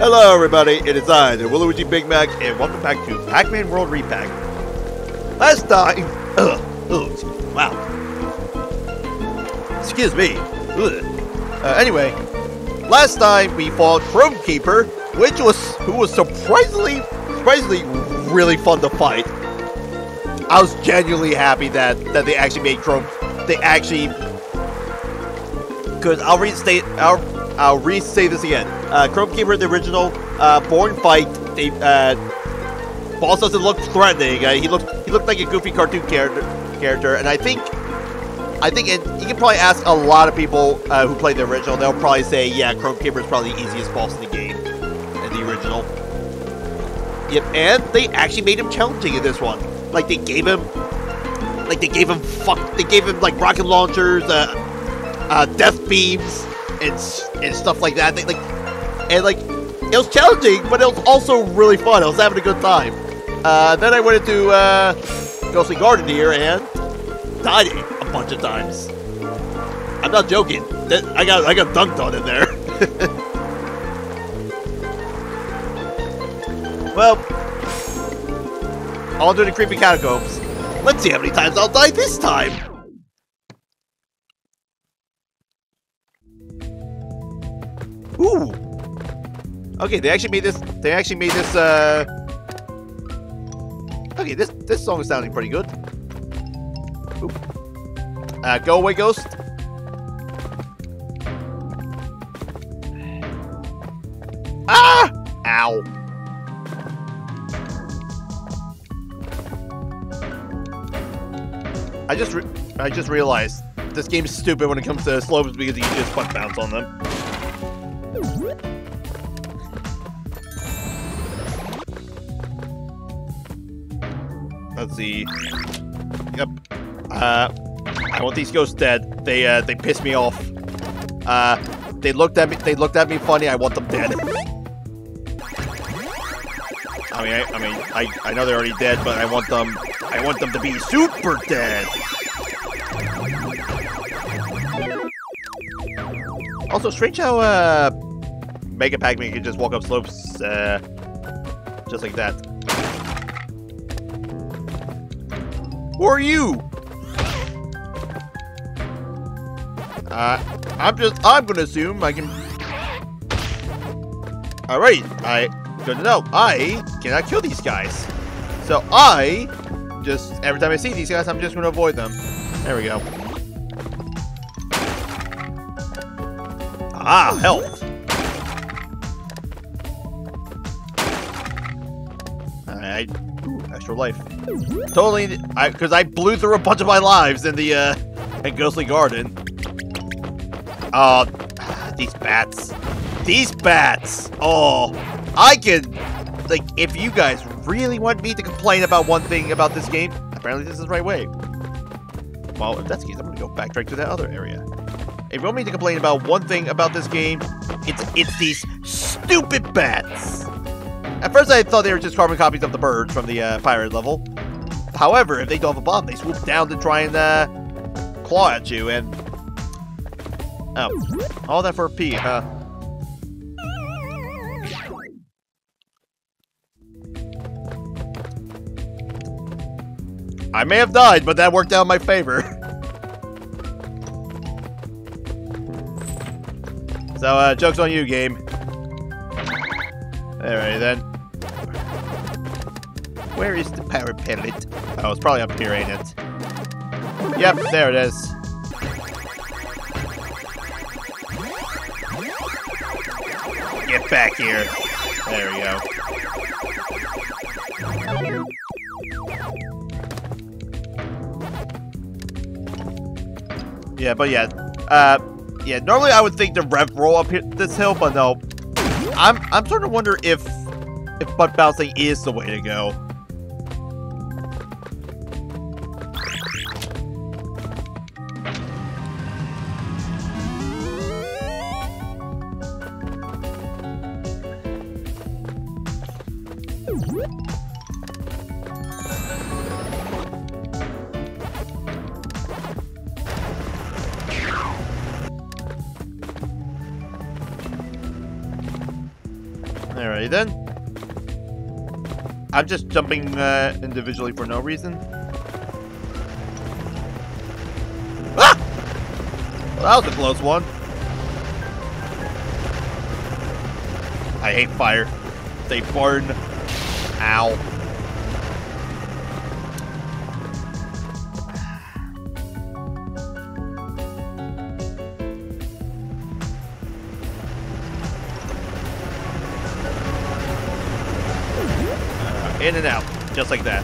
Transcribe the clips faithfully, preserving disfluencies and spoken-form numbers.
Hello everybody, it is I, the Waluigi Big Mac, and welcome back to Pac-Man World Repack. Last time, ugh, ugh, excuse me, wow. Excuse me. Uh, anyway, last time we fought Chrome Keeper, which was, who was surprisingly, surprisingly really fun to fight. I was genuinely happy that, that they actually made Chrome, they actually, because I'll restate, I'll, I'll re-say this again. Uh, Chrome Keeper, the original, uh, born fight, they, uh, boss doesn't look threatening, uh, he looked, he looked like a goofy cartoon character, character, and I think, I think, and you can probably ask a lot of people, uh, who played the original, they'll probably say, yeah, Chrome Keeper is probably the easiest boss in the game, in the original. Yep, and they actually made him challenging in this one. Like they gave him, like they gave him fuck, they gave him like rocket launchers, uh, uh, death beams, and and stuff like that. They, like, and like, it was challenging, but it was also really fun. I was having a good time. Uh, then I went into uh, Ghostly Garden here and died a bunch of times. I'm not joking. I got I got dunked on in there. Well. All through the creepy catacombs. Let's see how many times I'll die this time! Ooh! Okay, they actually made this, they actually made this, uh... Okay, this, this song is sounding pretty good. Oop. Uh, go away, ghost. Ah! Ow. I just re I just realized this game's stupid when it comes to slopes because you just fuck bounce on them. Let's see. Yep. Uh, I want these ghosts dead. They uh, they pissed me off. Uh, they looked at me. They looked at me funny. I want them dead. I mean, I, I mean, I I know they're already dead, but I want them. I want them to be super dead! Also, strange how, uh... Mega Pac-Man can just walk up slopes, uh... just like that. Who are you? Uh, I'm just... I'm gonna assume I can... Alright, I... Good to know. I cannot kill these guys. So, I... Just every time I see these guys, I'm just gonna avoid them. There we go. Ah, health. Alright, extra life. Totally, I because I blew through a bunch of my lives in the uh, in Ghostly Garden. Oh, uh, these bats, these bats. Oh, I can. Like, if you guys really want me to complain about one thing about this game, apparently this is the right way. Well, if that's the case, I'm going to go backtrack to that other area. If you want me to complain about one thing about this game, it's it's these stupid bats. At first, I thought they were just carbon copies of the birds from the uh, pirate level. However, if they don't have a bomb, they swoop down to try and uh, claw at you, and... Oh, all that for a pee, huh? I may have died, but that worked out in my favor. So, uh, joke's on you, game. Alrighty then. Where is the power pellet? Oh, it's probably up here, ain't it? Yep, there it is. Get back here. There we go. Yeah, but yeah, uh, yeah. Normally I would think the rev roll up here, this hill, but no. I'm I'm starting to wonder if if butt bouncing is the way to go. Alrighty then. I'm just jumping uh, individually for no reason. Ah! Well, that was a close one. I hate fire. They burn. Ow. Uh, in and out, just like that.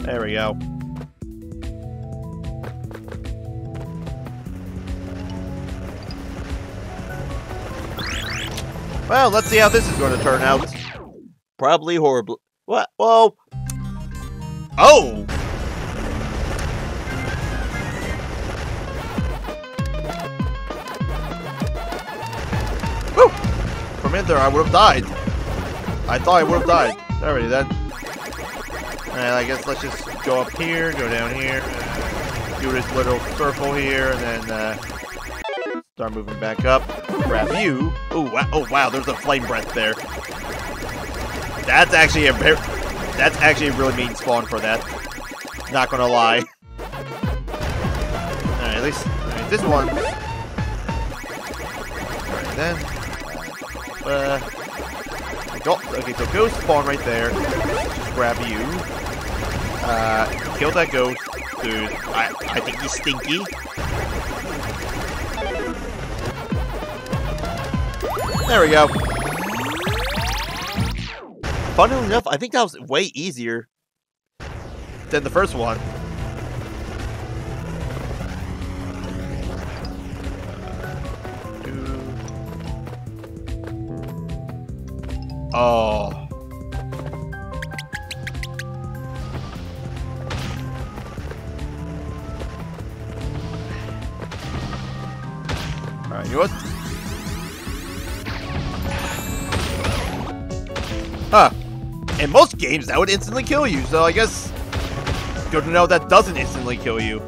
There we go. Well, let's see how this is going to turn out. Probably horribly. What? Whoa! Oh! Woo! From in there, I would have died. I thought I would have died. Alrighty then. Alright, I guess let's just go up here, go down here, do this little circle here, and then uh, start moving back up. Grab you. Oh wow, oh wow, there's a flame breath there. That's actually a that's actually a really mean spawn for that. Not gonna lie. Alright, at least right, this one. Alright then. Uh go okay, so ghost spawn right there. Just grab you. Uh kill that ghost. Dude, I I think he's stinky. There we go. Funnily enough, I think that was way easier than the first one. Oh. All right, you know what? Huh. In most games, that would instantly kill you, so I guess good to know that doesn't instantly kill you.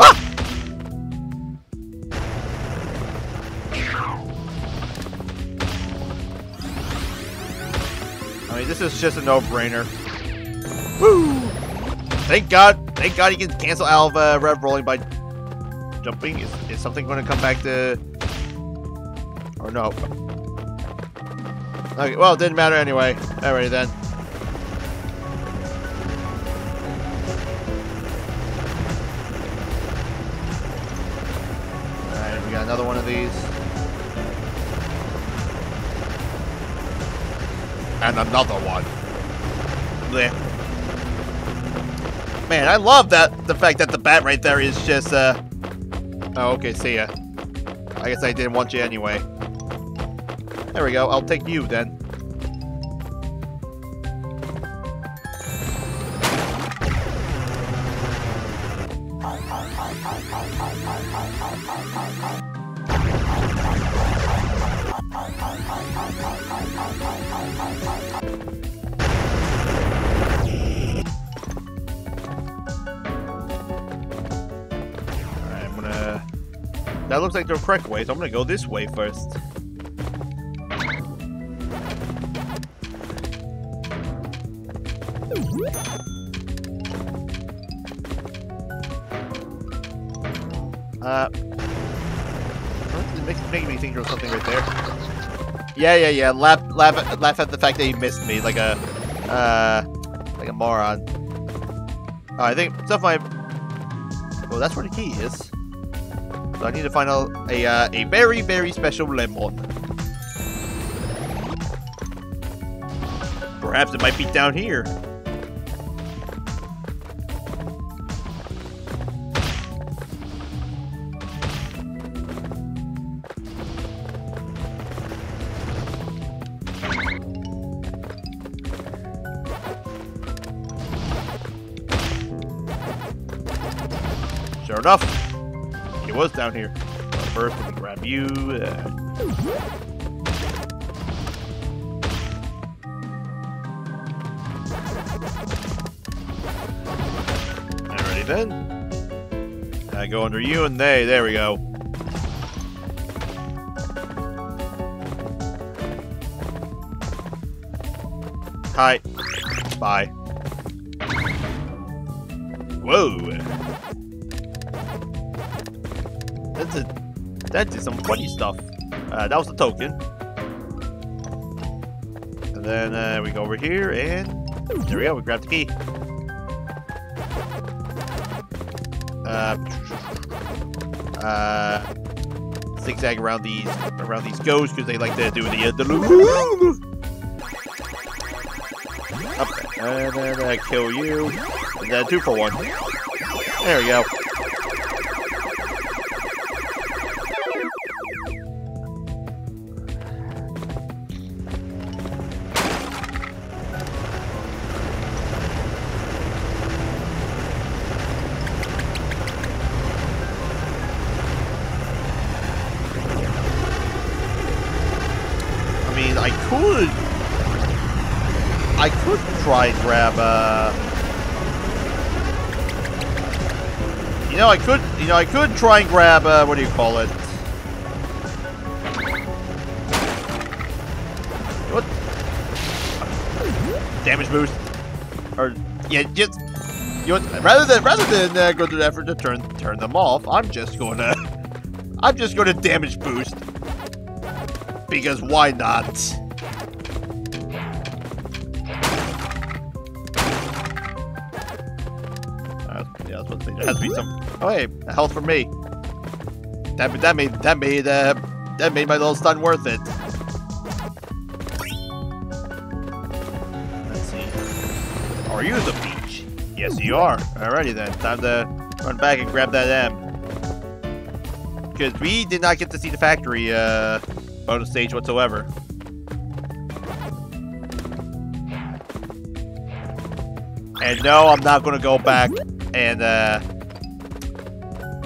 Ah! I mean, this is just a no-brainer. Woo! Thank God, thank God you can cancel out of uh, rev rolling by jumping. Is, is something going to come back to... Or no. Okay, well, it didn't matter anyway. Alrighty then. Alright, we got another one of these. And another one. Blech. Man, I love that, the fact that the bat right there is just, uh... Oh, okay, see ya. I guess I didn't want you anyway. There we go, I'll take you then. That looks like the correct way, so I'm gonna go this way first. Uh, it's making me think there was something right there. Yeah, yeah, yeah. Laugh, laugh, laugh at the fact that you missed me, like a, uh, like a moron. Oh, I think stuff might. Well, that's where the key is. So I need to find a a, uh, a very, very special lemon. Perhaps it might be down here. Sure enough. Was down here. So first, let me grab you. Uh... then. I go under you and they. There we go. Hi. Bye. Whoa. That's a... That is some funny stuff. Uh, that was the token. And then uh, we go over here and... There we go, we grab the key. Uh, uh, zigzag around these around these ghosts because they like to do the uh, the loop. Up and then uh, kill you. And then two for one. There we go. I could try and grab uh You know I could you know I could try and grab uh what do you call it? What? Damage boost. Or yeah, just you know, rather than rather than uh, go to the effort to turn turn them off, I'm just gonna I'm just gonna damage boost. Because why not? There has to be some. Oh hey, health for me. That that made that made uh, that made my little stun worth it. Let's see. Are you the beach? Yes, you are. Alrighty then. Time to run back and grab that M. Because we did not get to see the factory uh, bonus stage whatsoever. And no, I'm not gonna go back. And, uh,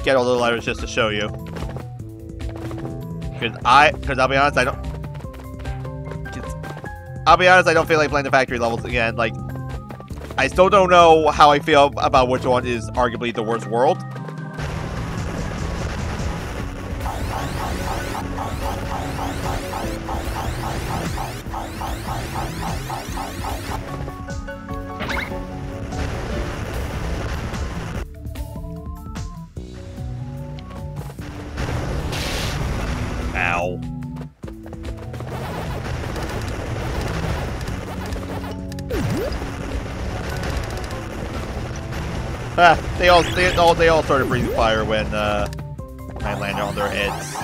get all the letters just to show you. Cause I, cause I'll be honest, I don't... I'll be honest, I don't feel like playing the factory levels again. Like, I still don't know how I feel about which one is arguably the worst world. Ah, they all they all they all started breathing fire when uh when I landed on their heads.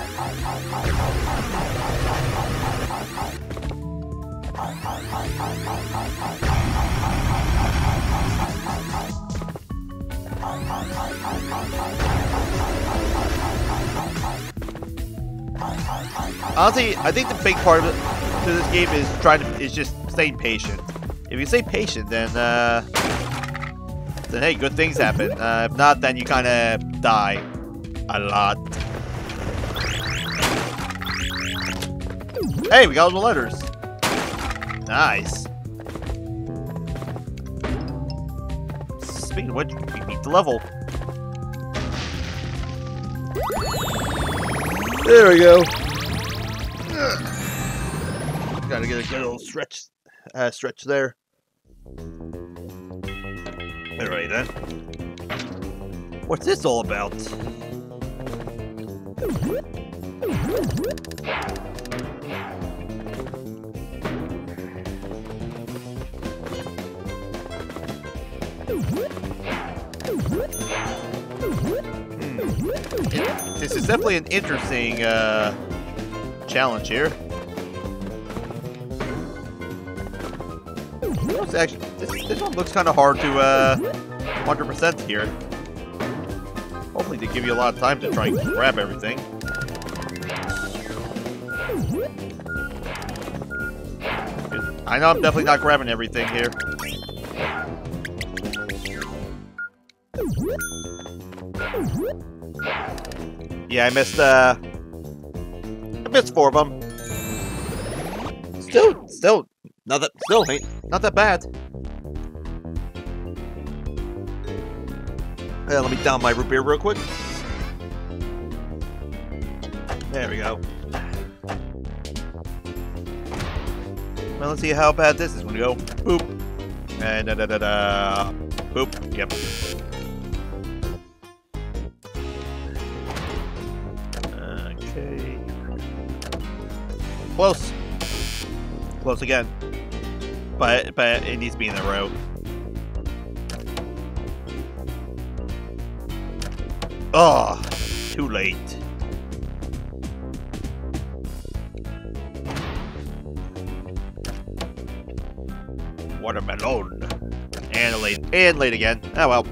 Honestly, I think the big part of it, to this game is trying to is just staying patient. If you stay patient, then uh then hey, good things happen. Uh, if not, then you kind of die a lot. Hey, we got all the letters. Nice. Speaking of which, we beat the level. There we go. Ugh. Gotta get a good old stretch, uh, stretch there. Alright then. What's this all about? Hmm. This is definitely an interesting uh, challenge here. It's actually, this, this one looks kind of hard to uh, one hundred percent here. Hopefully they give you a lot of time to try and grab everything. I know I'm definitely not grabbing everything here. Yeah, I missed, uh, I missed four of them. Still, still. Not that, still ain't, not that bad. Uh, let me down my root beer real quick. There we go. Well, let's see how bad this is. We're gonna go boop. And da da da da. Boop. Yep. Okay. Close. Close again. But, but it needs to be in the row. Oh, too late. Watermelon. And late. And late again. Oh well.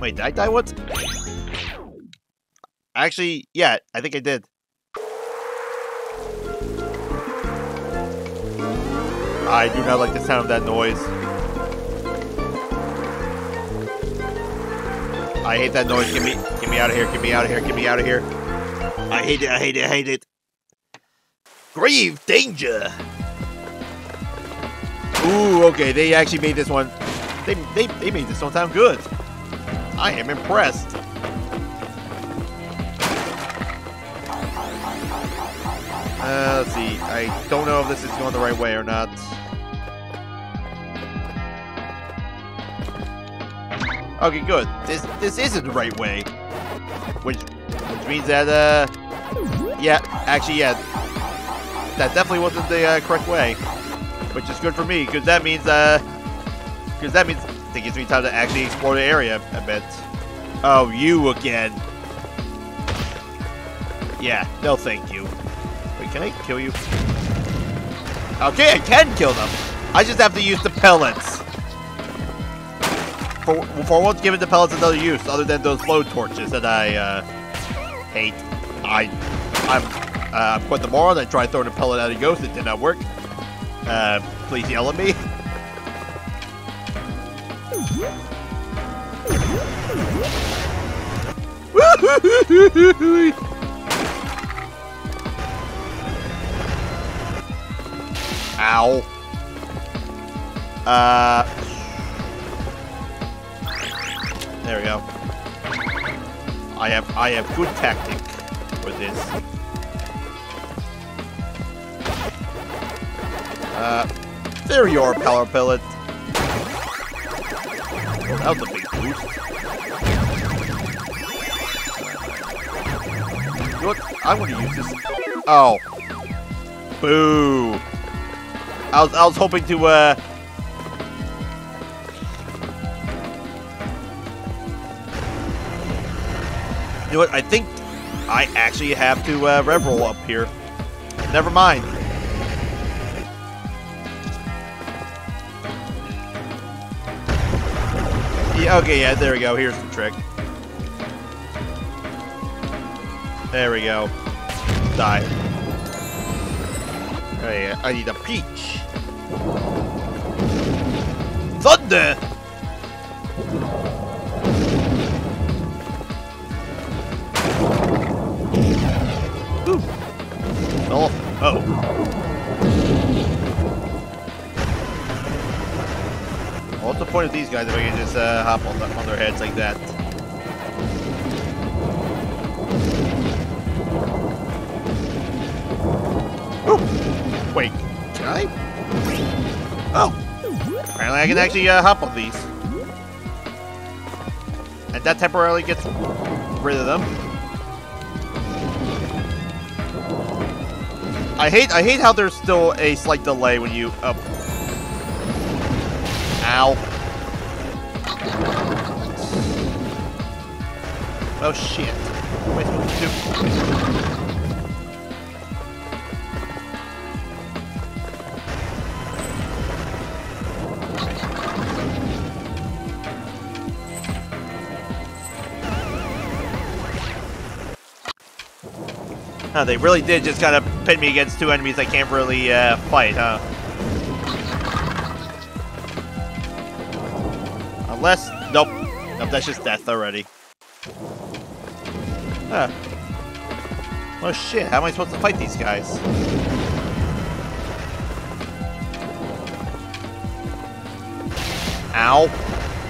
Wait, did I die once? Actually, yeah, I think I did. I do not like the sound of that noise. I hate that noise. Get me, get me out of here. Get me out of here. Get me out of here. I hate it. I hate it. I hate it. Grave danger. Ooh, okay. They actually made this one. They, they, they made this one sound good. I am impressed. Uh, let's see. I don't know if this is going the right way or not. Okay, good. This this isn't the right way, which which means that uh, yeah, actually yeah, that definitely wasn't the uh, correct way, which is good for me because that means uh, because that means it gives me time to actually explore the area a bit. Oh, you again? Yeah, no, thank you. Wait, can I kill you? Okay, I can kill them. I just have to use the pellets. For, for once, giving the pellets another use other than those blow torches that I uh, hate. I, I'm uh, quite the moron. I tried throwing a pellet at a ghost. It did not work. Uh, please yell at me. Ow. Uh. There we go. I have I have good tactic for this. Uh, there you are, power pellet. Well, that was a big boost. You know what? I want to use this. Oh, boo! I was I was hoping to uh. You know what? I think I actually have to uh, rev roll up here. Never mind. Yeah, okay, yeah, there we go. Here's the trick. There we go. Die. Oh, yeah. I need a peach. Thunder! Oh, oh. What's the point of these guys if I can just uh, hop on, the, on their heads like that? Ooh. Wait, can I? Oh, apparently I can actually uh, hop on these. And that temporarily gets rid of them. I hate I hate how there's still a slight delay when you up. Ow. Oh shit. Wait, wait, oh, they really did just kind of pit me against two enemies I can't really uh, fight, huh? Unless, nope, nope, that's just death already. Huh. Oh shit! How am I supposed to fight these guys? Ow.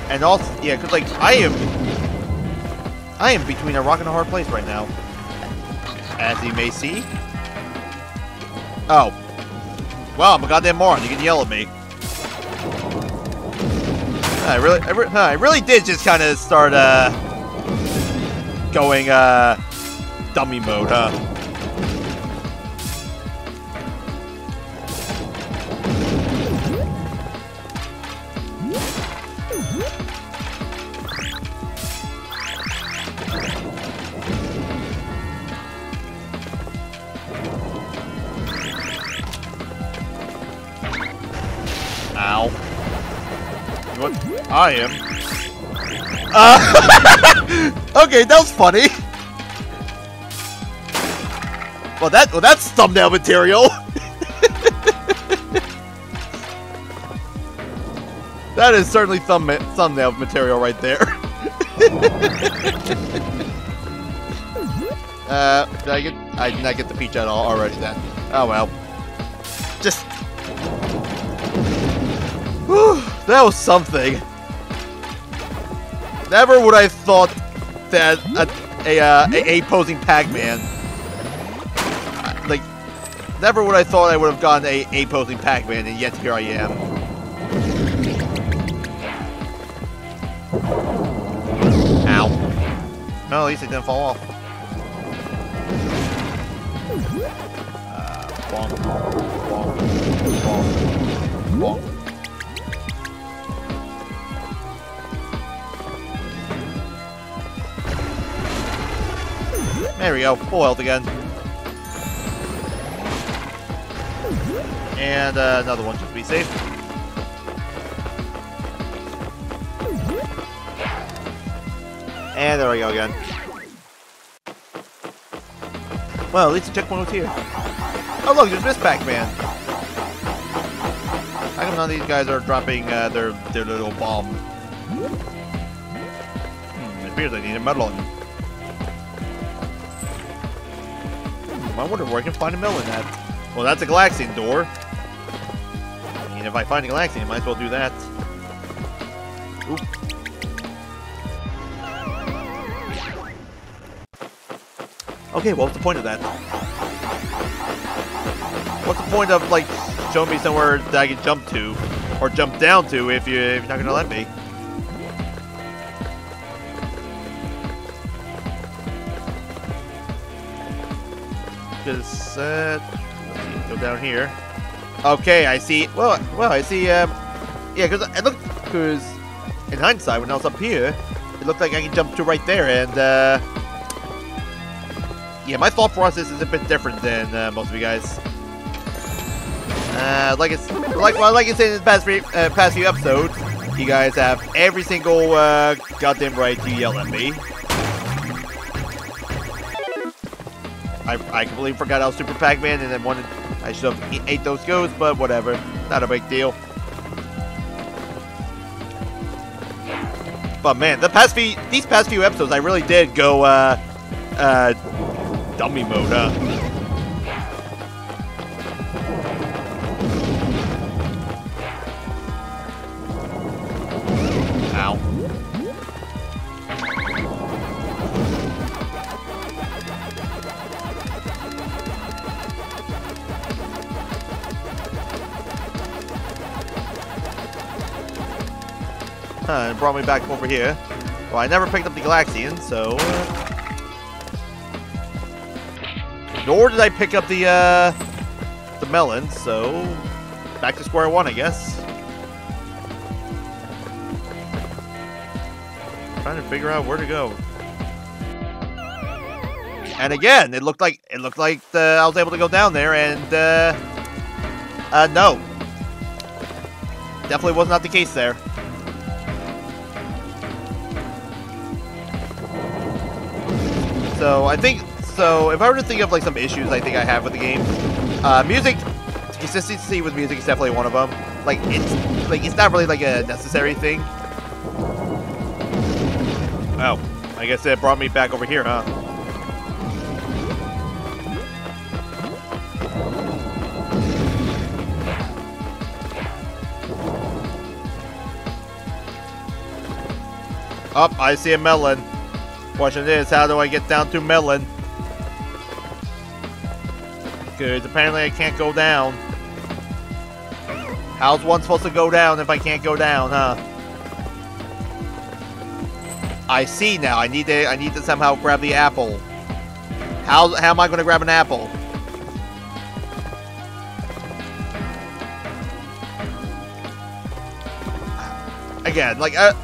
And also, yeah, because, like, I am... I am between a rock and a hard place right now. As you may see. Oh. Wow, I'm a goddamn moron. You can yell at me. I really, I, re I really did just kind of start, uh... going, uh... dummy mode, huh? Ow. What? I am. Uh, okay, that was funny. Well, that well, that's thumbnail material. That is certainly thumb thumbnail material right there. uh, did I get? I did not get the peach at all already. Then. Oh well. Just. Whew, that was something. Never would I have thought that a, a, uh, a, a posing Pac-Man. Like, never would I thought I would have gotten a, a posing Pac-Man, and yet here I am. Ow. Well, at least it didn't fall off. Uh, bonk, bonk, bonk, bonk. There we go, foiled again. And uh, another one, just to be safe. And there we go again. Well, at least the checkpoint was here. Oh look, there's Miz Pac-Man. How come none of these guys are dropping uh, their, their little bomb? Hmm, it appears I need a medal on them. I wonder where I can find a mill in that. Well, that's a Galaxian door. And if I find a Galaxian, I might as well do that. Oop. Okay, well, what's the point of that? What's the point of, like, showing me somewhere that I can jump to? Or jump down to if, you, if you're not going to let me? Just uh, go down here. Okay, I see. Well, well, I see. Um, yeah, because it looked, because in hindsight, when I was up here, it looked like I can jump to right there. And uh, yeah, my thought process is a bit different than uh, most of you guys. Uh, like it's like well, like I said in the past few, uh, past few episodes, you guys have every single uh, goddamn right to yell at me. I, I completely forgot I was Super Pac-Man and then wanted I should have ate those goats, but whatever. Not a big deal. But man, the past few these past few episodes I really did go uh uh dummy mode, huh? Ow. Uh, and brought me back over here. Well, I never picked up the Galaxian, so... Uh, nor did I pick up the, uh... the melon, so... Back to square one, I guess. Trying to figure out where to go. And again, it looked like... It looked like the, I was able to go down there, and, uh... Uh, no. Definitely was not the case there. So I think, so if I were to think of like some issues I think I have with the game, uh, music, consistency with music is definitely one of them. Like it's, like it's not really like a necessary thing. Oh, I guess it brought me back over here, huh? Up, oh, I see a melon. Question is, how do I get down to melon? Because apparently I can't go down. How's one supposed to go down if I can't go down, huh? I see now. I need to. I need to somehow grab the apple. How? How am I going to grab an apple? Again, like, I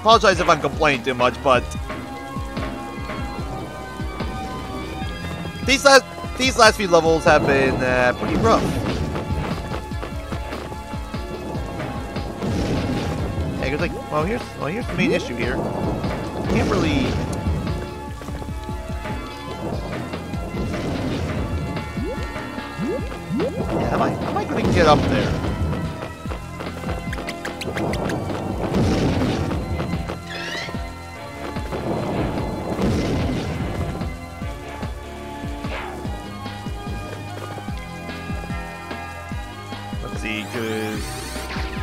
apologize if I'm complaining too much, but these last these last few levels have been uh, pretty rough. Yeah, 'cause like, well, here's well, here's the main issue here. Can't really. Yeah, how am I? How am I going to get up there?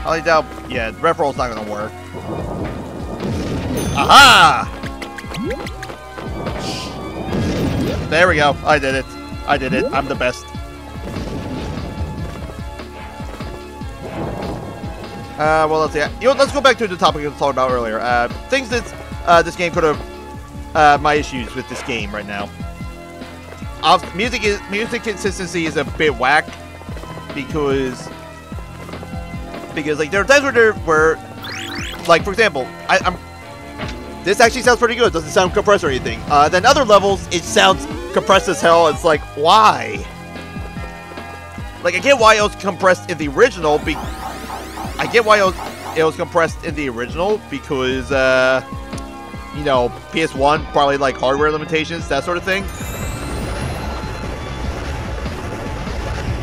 I doubt, yeah, the referral's not gonna work. Aha! There we go. I did it. I did it. I'm the best. Uh, well, let's see. You know, let's go back to the topic we talked about earlier. Uh, things that uh, this game could have. Uh, my issues with this game right now. Uh, music is music consistency is a bit whack because. Because like there are times where there were, like for example, I, I'm. This actually sounds pretty good. Doesn't sound compressed or anything. Uh, then other levels, it sounds compressed as hell. It's like why? Like I get why it was compressed in the original. Be I get why it was, it was compressed in the original because uh, you know P S one probably like hardware limitations, that sort of thing.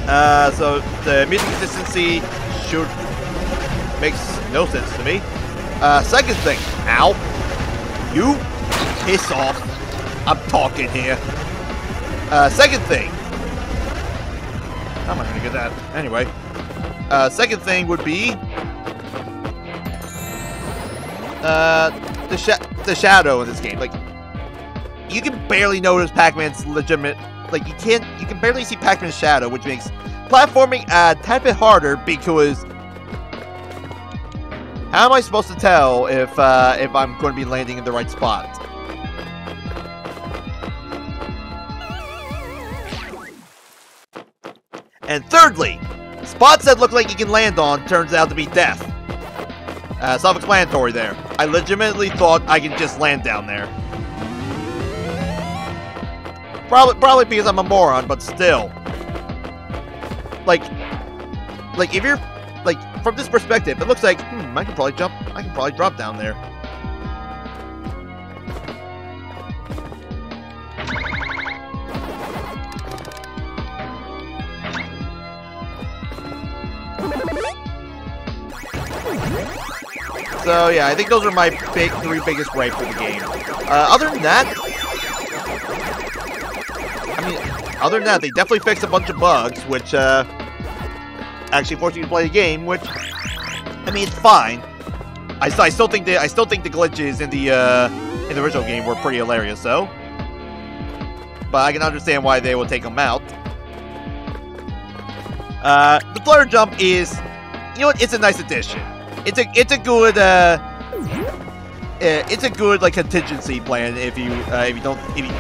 Uh, so the music consistency should. Makes no sense to me. Uh, second thing, ow, you piss off. I'm talking here. Uh, second thing, how am I gonna get that? Anyway, uh, second thing would be uh, the sh the shadow in this game. Like, you can barely notice Pac-Man's legitimate. Like, you can't. You can barely see Pac-Man's shadow, which makes platforming a tad bit harder because. How am I supposed to tell if uh, if I'm going to be landing in the right spot? And thirdly, spots that look like you can land on turns out to be death. Uh, self-explanatory there. I legitimately thought I could just land down there. Probably, probably because I'm a moron, but still. Like, like if you're. Like, from this perspective, it looks like, hmm, I can probably jump, I can probably drop down there. So, yeah, I think those are my big three biggest gripes for the game. Uh, other than that, I mean, other than that, they definitely fixed a bunch of bugs, which, uh, actually forcing you to play the game, which I mean it's fine. I, I still think the I still think the glitches in the uh, in the original game were pretty hilarious, though. But I can understand why they will take them out. Uh, the player jump is, you know, what, it's a nice addition. It's a it's a good uh, it's a good like contingency plan if you uh, if you don't if you,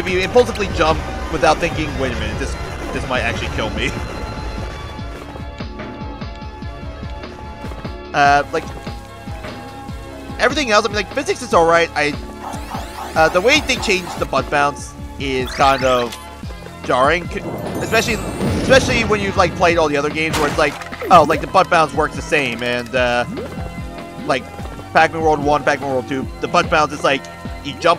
if you impulsively jump without thinking. Wait a minute, this this might actually kill me. Uh, like, everything else, I mean, like, physics is alright, I, uh, the way they changed the butt bounce is kind of jarring, especially, especially when you've, like, played all the other games where it's like, oh, like, the butt bounce works the same, and, uh, like, Pac-Man World one, Pac-Man World two, the butt bounce is like, you jump,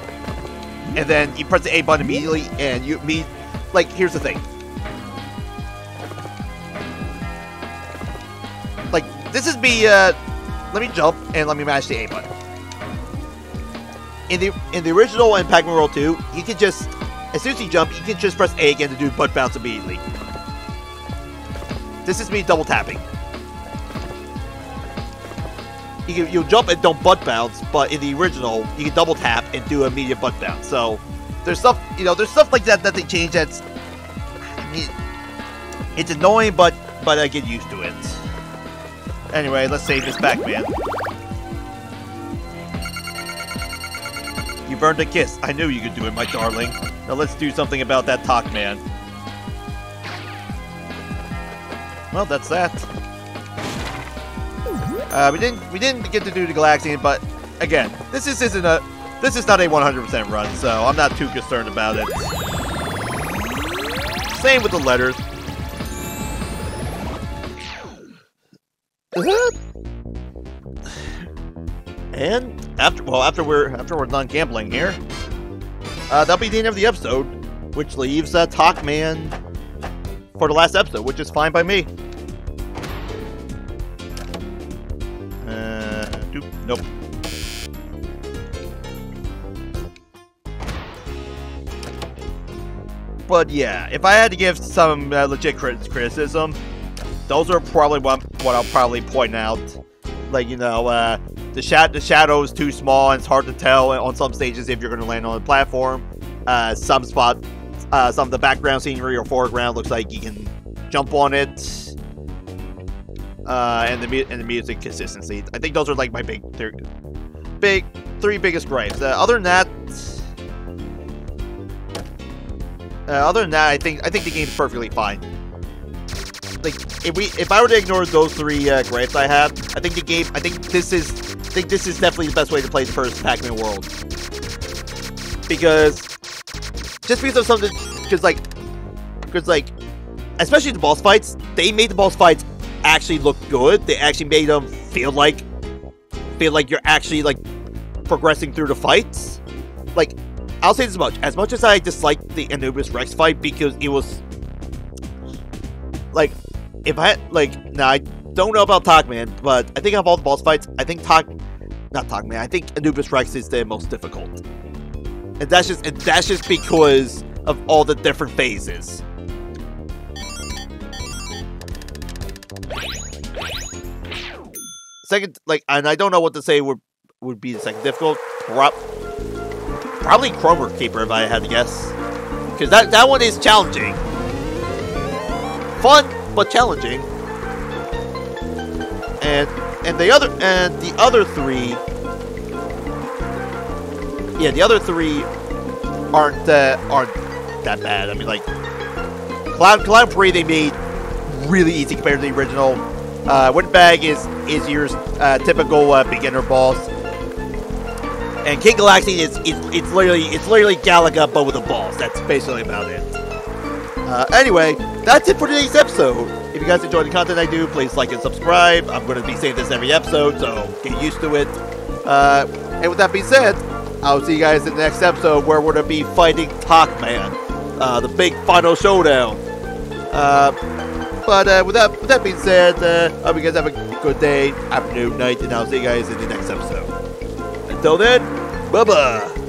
and then you press the A button immediately, and you meet, like, here's the thing. This is me, uh, let me jump and let me mash the A button. In the in the original and Pac-Man World two, you can just, as soon as you jump, you can just press A again to do butt bounce immediately. This is me double tapping. you can, you jump and don't butt bounce, but in the original, you can double tap and do immediate butt bounce. So there's stuff, you know, there's stuff like that that they changed. That's, I mean, it's annoying, but but I get used to it. Anyway, let's save this Pac-Man. You burned a kiss. I knew you could do it, my darling. Now let's do something about that Toc-Man. Well, that's that. Uh, we didn't we didn't get to do the Galaxian, but again, this is isn't a this is not a one hundred percent run, so I'm not too concerned about it. Same with the letters. And after well, after we're after we're done gambling here, uh, that'll be the end of the episode, which leaves uh, Toc-Man for the last episode, which is fine by me. Uh, doop, nope. But yeah, if I had to give some uh, legit crit criticism, those are probably what, what I'll probably point out. Like, you know, uh, the, sha the shadow is too small and it's hard to tell on some stages if you're going to land on a platform. Uh, some spot, uh, some of the background scenery or foreground looks like you can jump on it. Uh, and, the mu and the music consistency. I think those are like my big, th big three biggest gripes. Uh, other than that, uh, other than that, I think I think the game's perfectly fine. Like, if we, if I were to ignore those three uh, gripes I have, I think the game, I think this is, I think this is definitely the best way to play the first Pac-Man World. Because, just because of something, because like, because like, especially the boss fights, they made the boss fights actually look good. They actually made them feel like, feel like you're actually like progressing through the fights. Like, I'll say this much: as much as I disliked the Anubis Rex fight because it was, like. If I, like, now I don't know about Toc-Man, but I think of all the boss fights, I think Toc, not Toc-Man, I think Anubis Rex is the most difficult. And that's just, and that's just because of all the different phases. Second, like, and I don't know what to say would, would be the second difficult. Pro probably Chrome Keeper, if I had to guess. Because that, that one is challenging. Fun! But challenging, and and the other and the other three, yeah, the other three aren't uh, aren't that bad. I mean, like Clown Clown Parade they made really easy compared to the original. Uh, Windbag is is your uh, typical uh, beginner boss, and King Galaxian is it's it's literally it's literally Galaga but with a boss. That's basically about it. Uh, anyway. That's it for today's episode. If you guys enjoy the content I do, please like and subscribe. I'm going to be saying this every episode, so get used to it. Uh, and with that being said, I'll see you guys in the next episode where we're going to be fighting Toc-Man. Uh, the big final showdown. Uh, but uh, with, that, with that being said, uh, I hope you guys have a good day, afternoon, night, and I'll see you guys in the next episode. Until then, bye-bye.